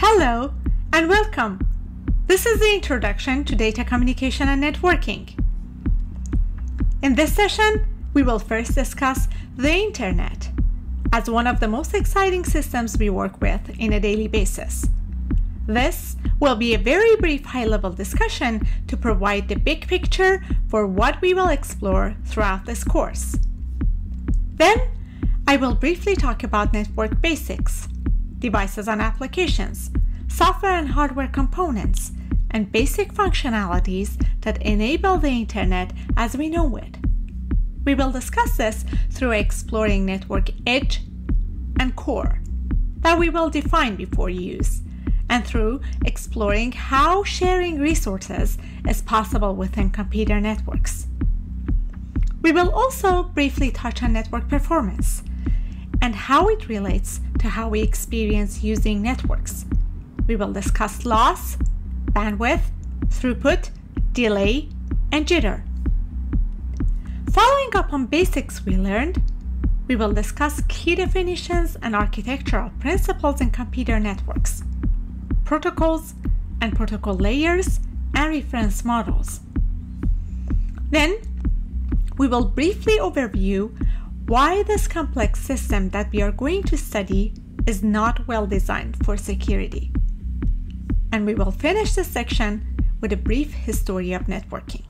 Hello and welcome. This is the introduction to data communication and networking. In this session, we will first discuss the Internet as one of the most exciting systems we work with on a daily basis. This will be a very brief high-level discussion to provide the big picture for what we will explore throughout this course. Then, I will briefly talk about network basics, devices and applications, software and hardware components, and basic functionalities that enable the Internet as we know it. We will discuss this through exploring network edge and core that we will define before use, and through exploring how sharing resources is possible within computer networks. We will also briefly touch on network performance and how it relates to how we experience using networks. We will discuss loss, bandwidth, throughput, delay, and jitter. Following up on basics we learned, we will discuss key definitions and architectural principles in computer networks, protocols and protocol layers, and reference models. Then, we will briefly overview why this complex system that we are going to study is not well designed for security. And we will finish this section with a brief history of networking.